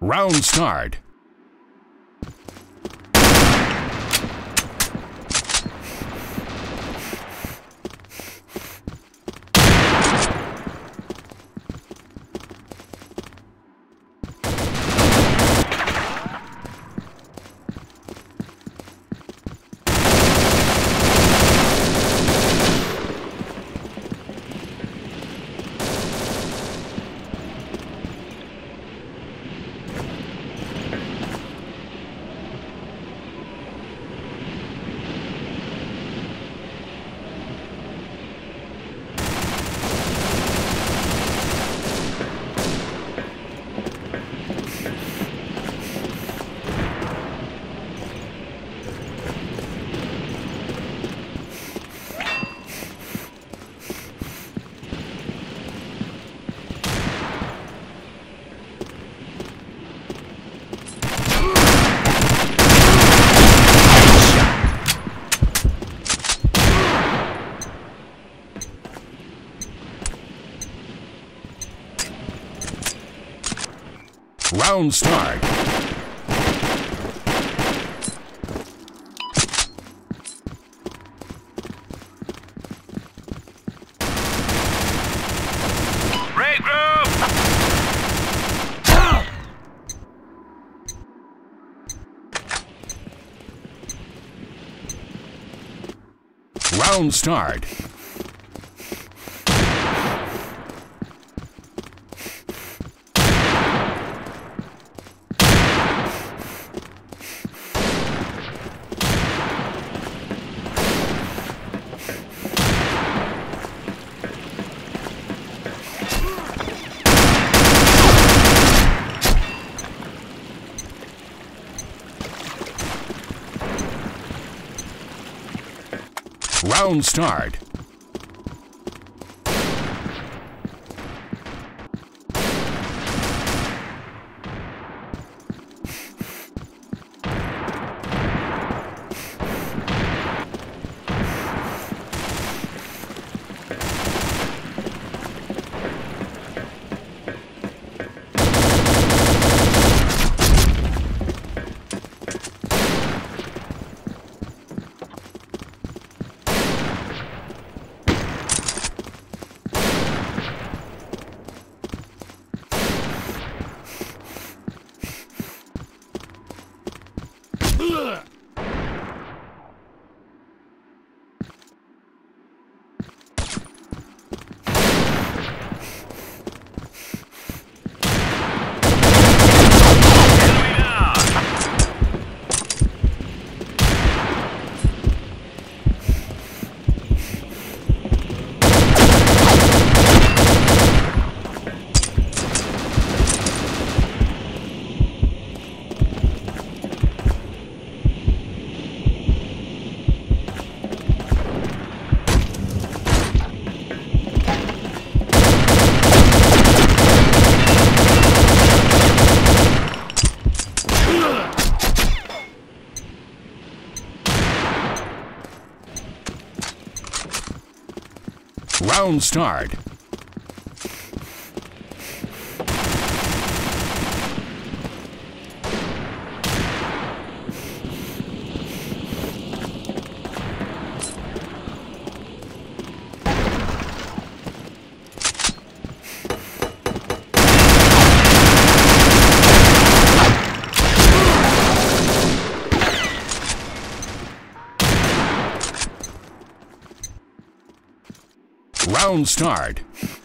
Round start. Round start. Regroup. Round start. Round start. Round start. Round start. Enemy down.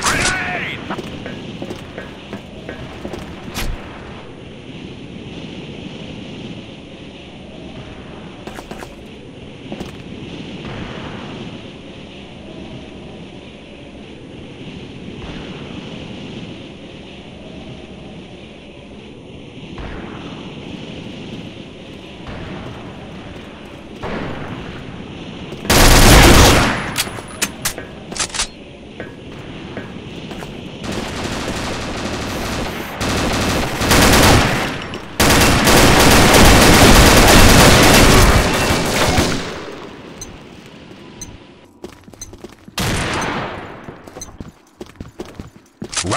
Grenade!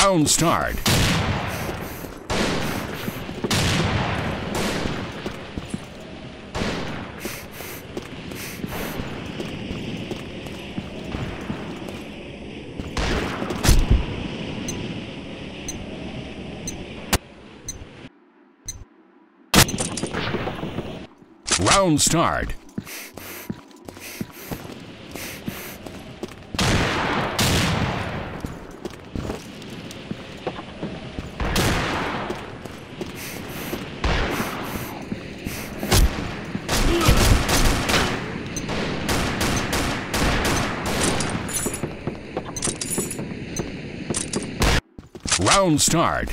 round start. Round start. Round start. Round start.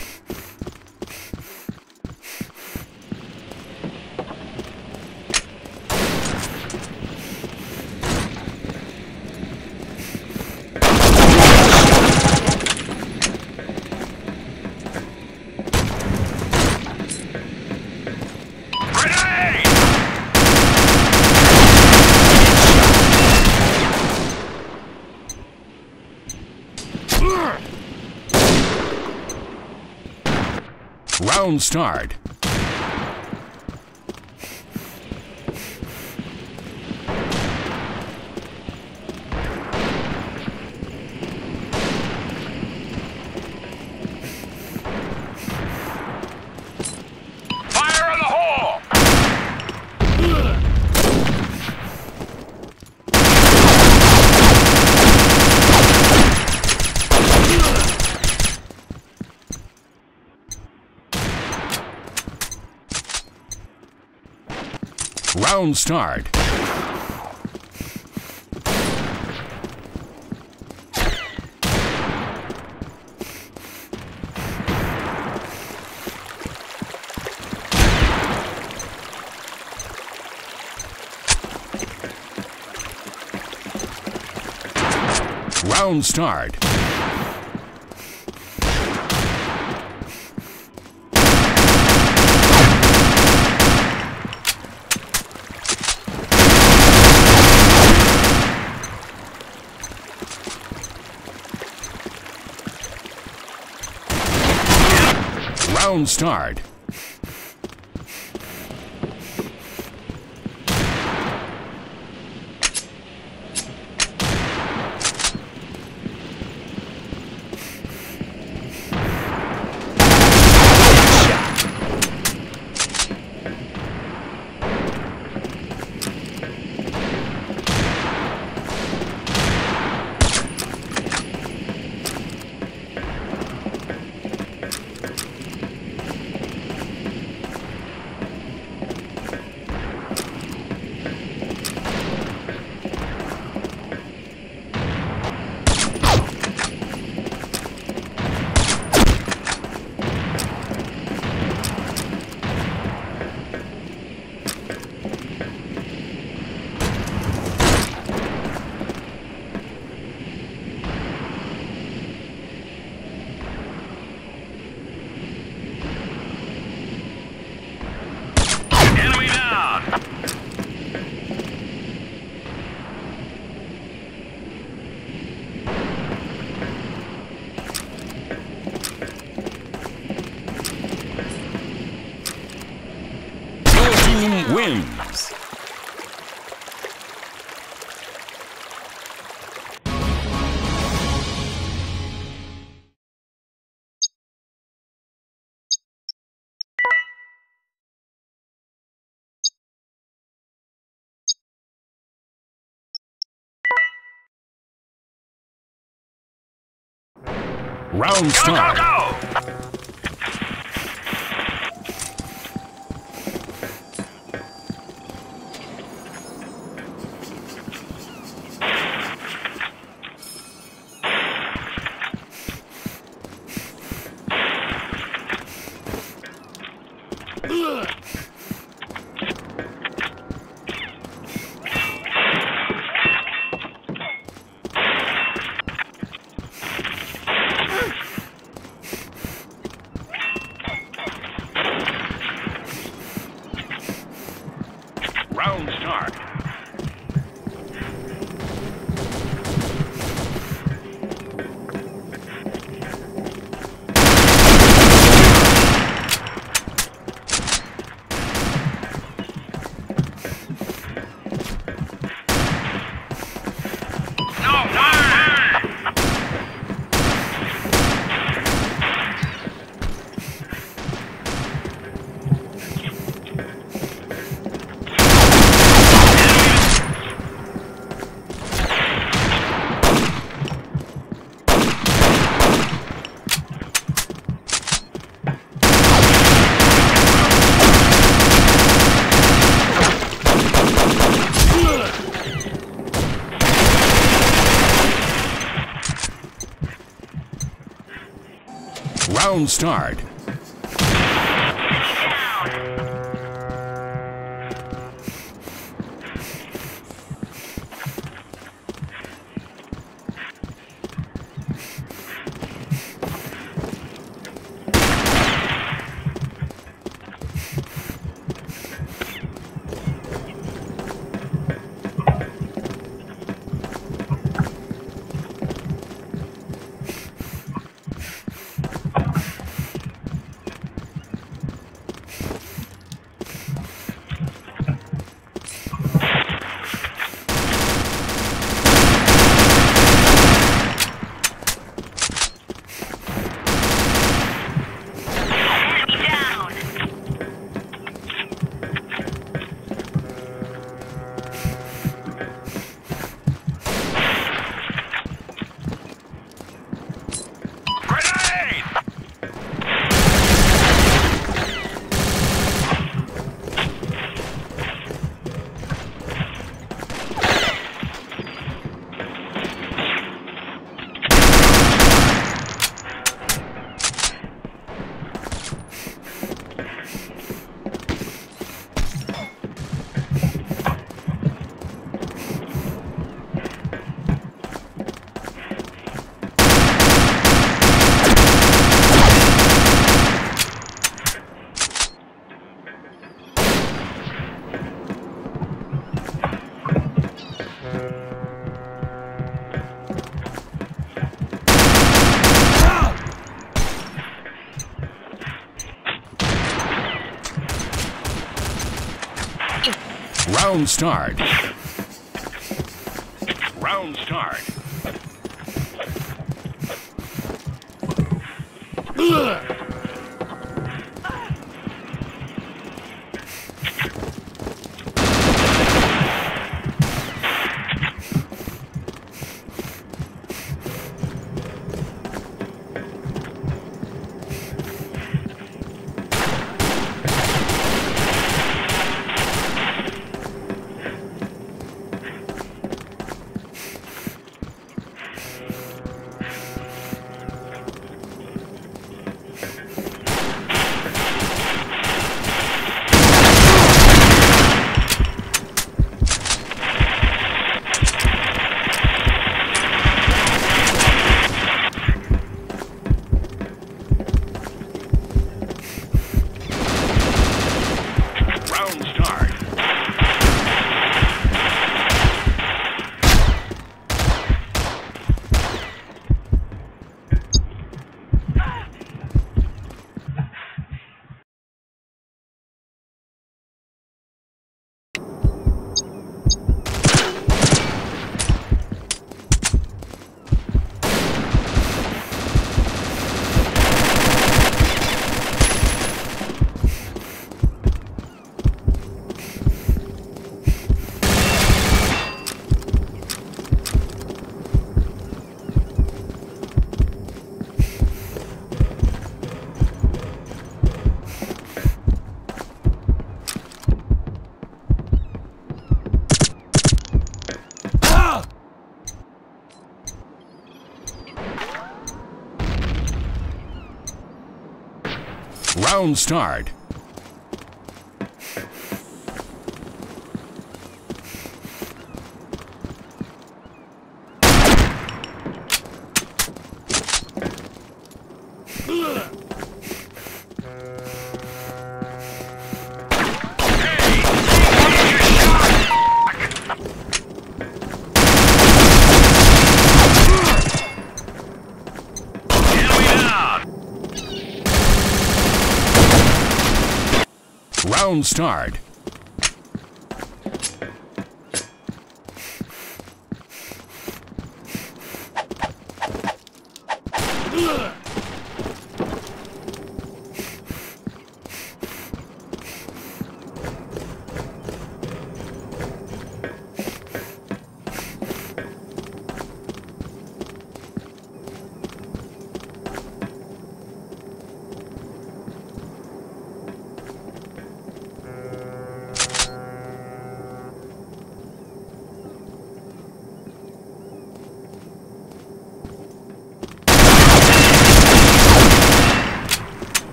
Fire in the hole. Round start. Round start. Round start. Wins. Round start. Go, go, go! Drone start. Round start. Round start. Ugh. Round start. Round start.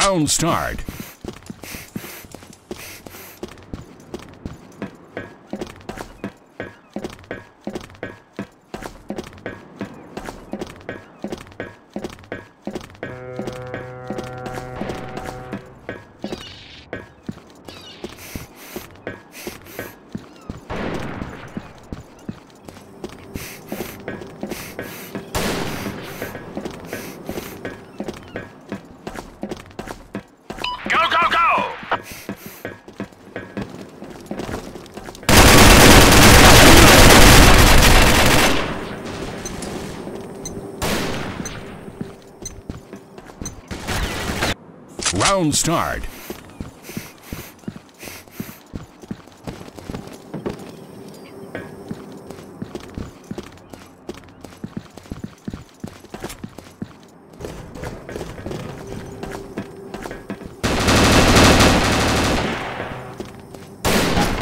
Round start. Round start. Round start. Round start. Round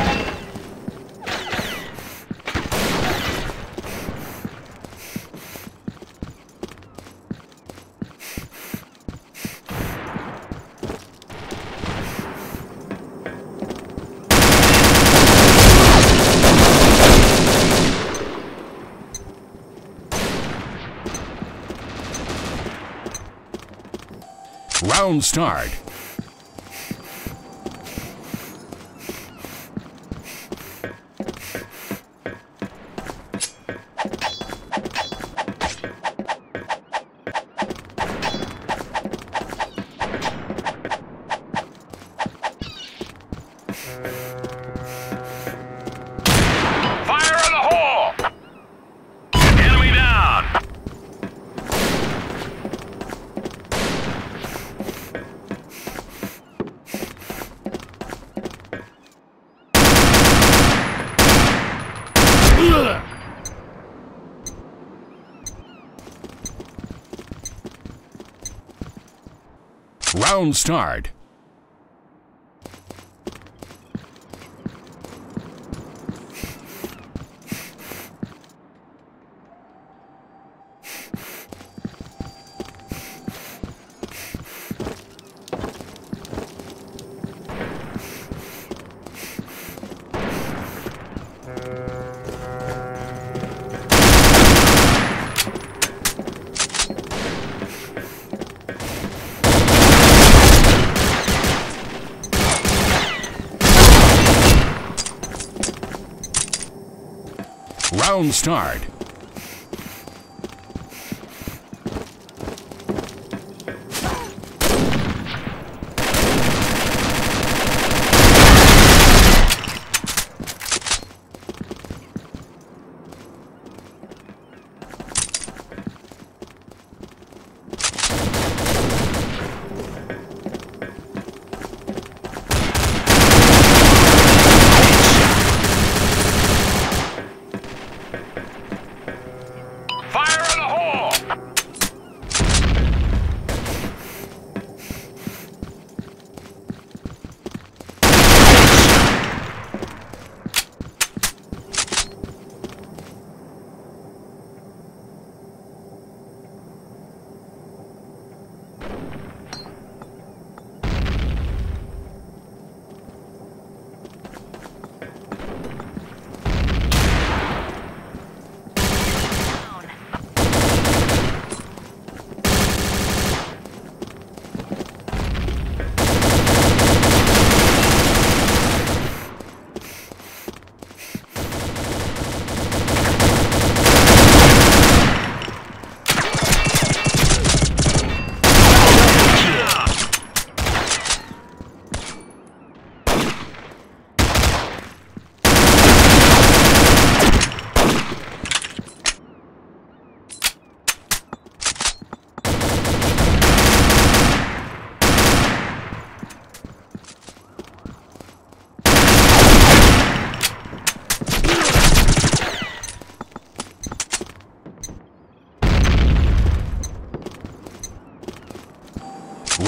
start.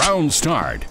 Round start.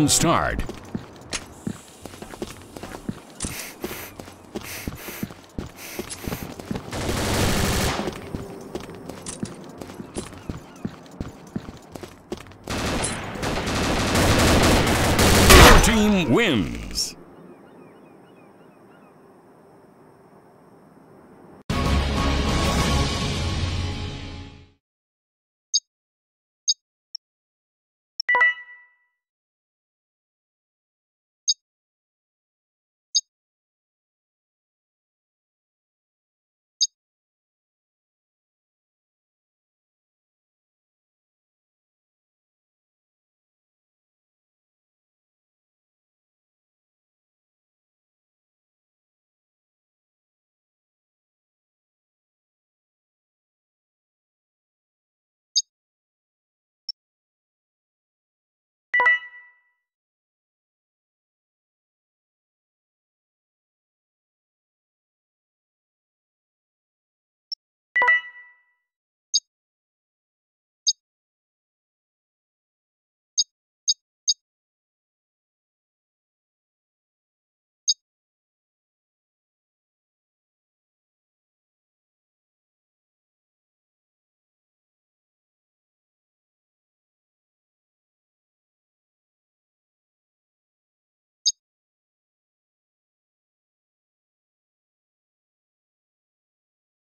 round start.